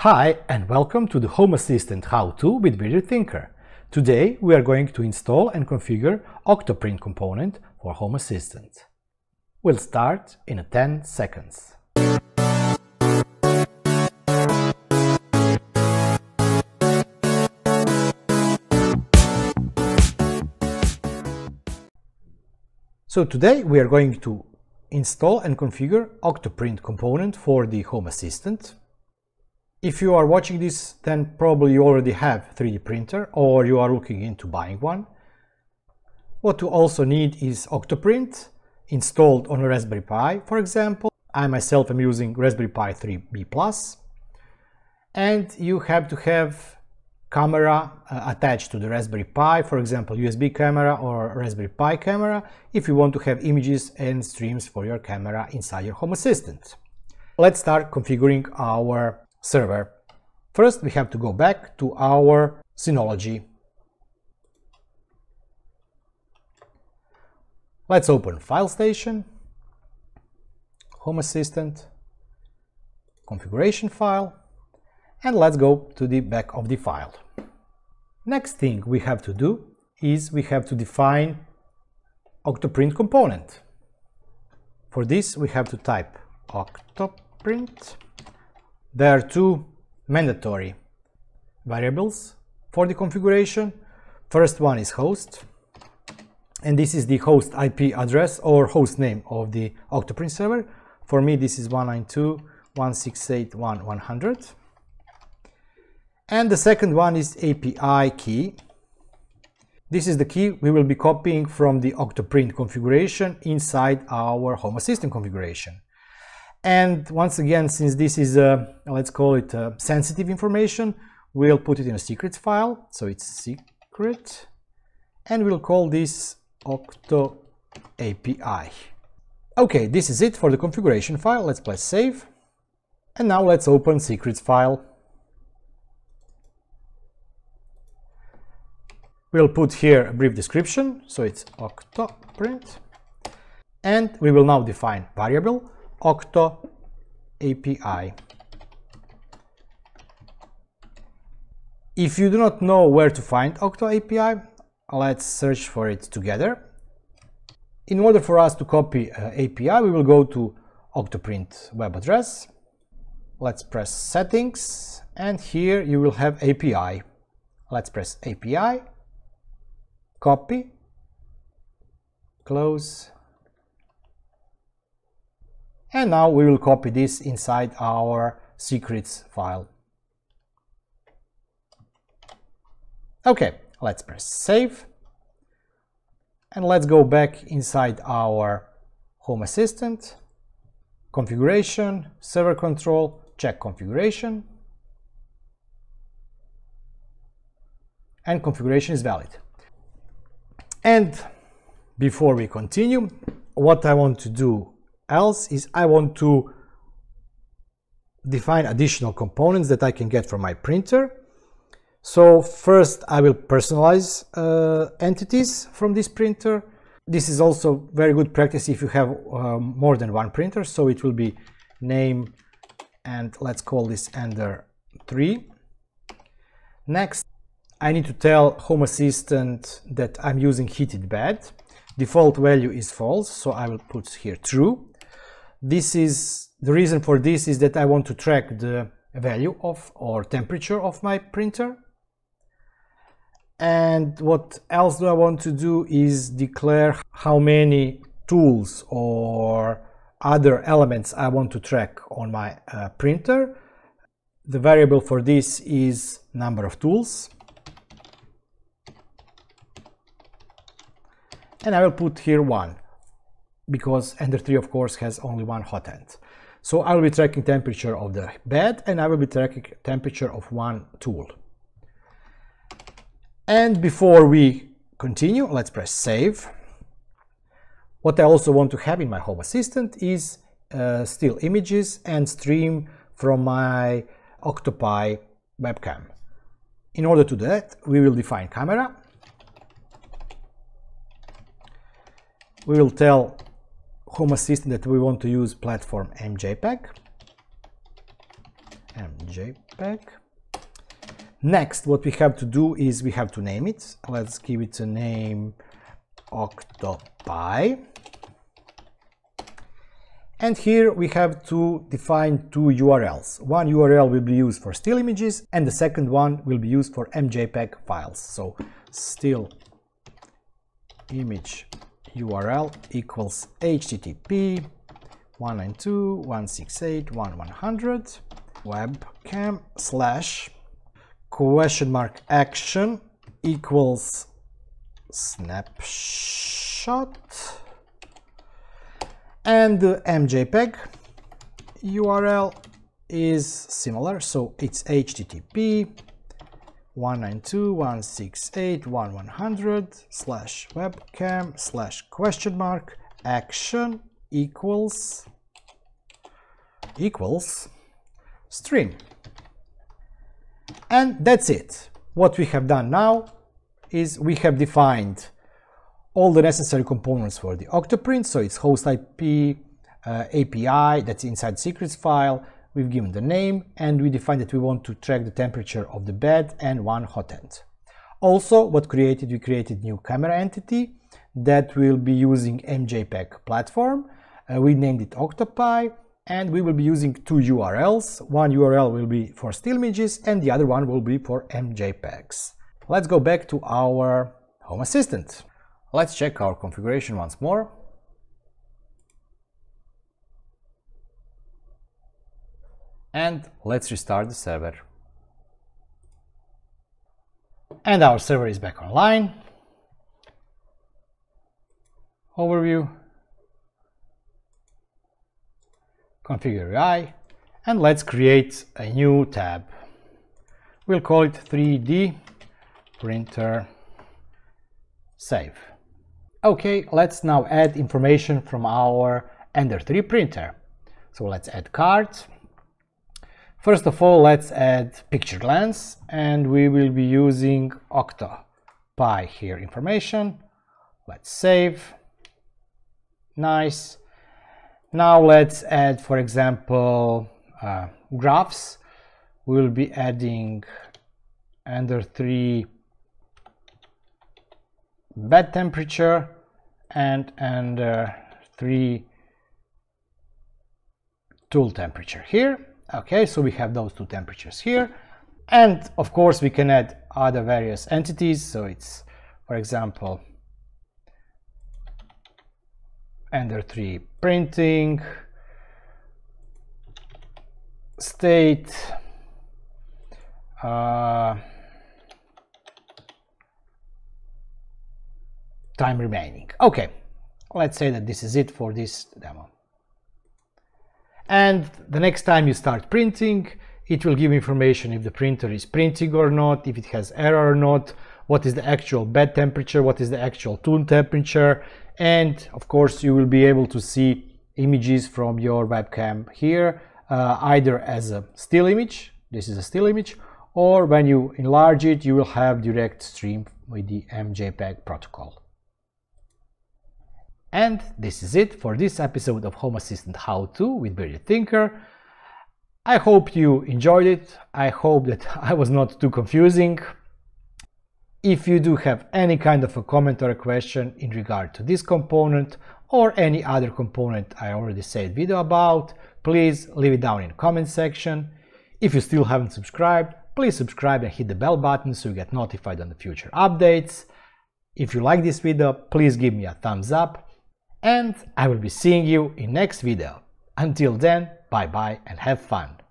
Hi and welcome to the Home Assistant how-to with BeardedTinker. Today we are going to install and configure OctoPrint component for Home Assistant. We'll start in 10 seconds. So today we are going to install and configure OctoPrint component for the Home Assistant. If you are watching this, then probably you already have 3D printer or you are looking into buying one. What you also need is OctoPrint installed on a Raspberry Pi, for example. I myself am using Raspberry Pi 3B+. And you have to have camera attached to the Raspberry Pi, for example USB camera or Raspberry Pi camera, if you want to have images and streams for your camera inside your Home Assistant. Let's start configuring our server. First, we have to go back to our Synology. Let's open File Station, Home Assistant, Configuration File, and let's go to the back of the file. Next thing we have to do is we have to define OctoPrint component. For this, we have to type OctoPrint. There are two mandatory variables for the configuration. First one is host, and this is the host IP address or host name of the OctoPrint server. For me, this is 192.168.1.100. And the second one is API key. This is the key we will be copying from the OctoPrint configuration inside our Home Assistant configuration. And once again, since this is let's call it sensitive information, we'll put it in a secrets file. So it's secret, and we'll call this Octo API. Okay, this is it for the configuration file. Let's press save. And now let's open secrets file. We'll put here a brief description. So it's OctoPrint. And we will now define variable. Octo API. If you do not know where to find Octo API, let's search for it together. In order for us to copy API, we will go to OctoPrint web address. Let's press settings, and here you will have API. Let's press API, copy, close. And now we will copy this inside our secrets file. Okay, let's press save. And let's go back inside our Home Assistant, configuration, server control, check configuration. And configuration is valid. And before we continue, what I want to do else is I want to define additional components that I can get from my printer. So first I will personalize entities from this printer. This is also very good practice if you have more than one printer. So it will be name, and let's call this Ender 3. Next, I need to tell Home Assistant that I'm using heated bed. Default value is false, so I will put here true. This is the reason for this is that I want to track the value of or temperature of my printer. And what else do I want to do is declare how many tools or other elements I want to track on my printer. The variable for this is number of tools. And I will put here 1, because Ender 3 of course has only one hot end. So I will be tracking temperature of the bed, and I will be tracking temperature of one tool. And before we continue, let's press save. What I also want to have in my Home Assistant is still images and stream from my OctoPi webcam. In order to do that, we will define camera. We will tell Home Assistant that we want to use platform MJPEG, MJPEG. Next, what we have to do is we have to name it. Let's give it a name, OctoPi. And here we have to define two URLs. One URL will be used for still images and the second one will be used for MJPEG files. So still image URL equals http://192.168.1.100 webcam /action equals snapshot. And the MJPEG URL is similar, so it's http://192.168.1.100/webcam/action equals string. And that's it. What we have done now is we have defined all the necessary components for the OctoPrint, so it's host IP, API, that's inside secrets file, we've given the name, and we defined that we want to track the temperature of the bed and one hot end. Also, what we created new camera entity that will be using MJPEG platform. We named it OctoPi, and we will be using two URLs. One URL will be for still images, and the other one will be for MJPEGs. Let's go back to our Home Assistant. Let's check our configuration once more. And let's restart the server. And our server is back online. Overview. Configure UI. And let's create a new tab. We'll call it 3D printer save. Okay, let's now add information from our Ender 3 printer. So let's add cards. First of all, let's add picture glance, and we will be using OctoPi here information. Let's save. Nice. Now let's add, for example, graphs. We'll be adding Ender 3 bed temperature and three tool temperature here. Okay, so we have those two temperatures here, and of course we can add other various entities. So it's, for example, Ender 3 printing state, time remaining. Okay, let's say that this is it for this demo. And the next time you start printing, it will give information if the printer is printing or not, if it has error or not, what is the actual bed temperature, what is the actual tool temperature, and of course you will be able to see images from your webcam here, either as a still image, this is a still image, or when you enlarge it, you will have direct stream with the MJPEG protocol. And this is it for this episode of Home Assistant How To with BeardedTinker. I hope you enjoyed it. I hope that I was not too confusing. If you do have any kind of a comment or a question in regard to this component or any other component I already said video about, please leave it down in the comment section. If you still haven't subscribed, please subscribe and hit the bell button so you get notified on the future updates. If you like this video, please give me a thumbs up, and I will be seeing you in next video. Until then, bye bye and have fun!